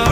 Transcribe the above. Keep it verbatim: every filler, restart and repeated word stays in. Your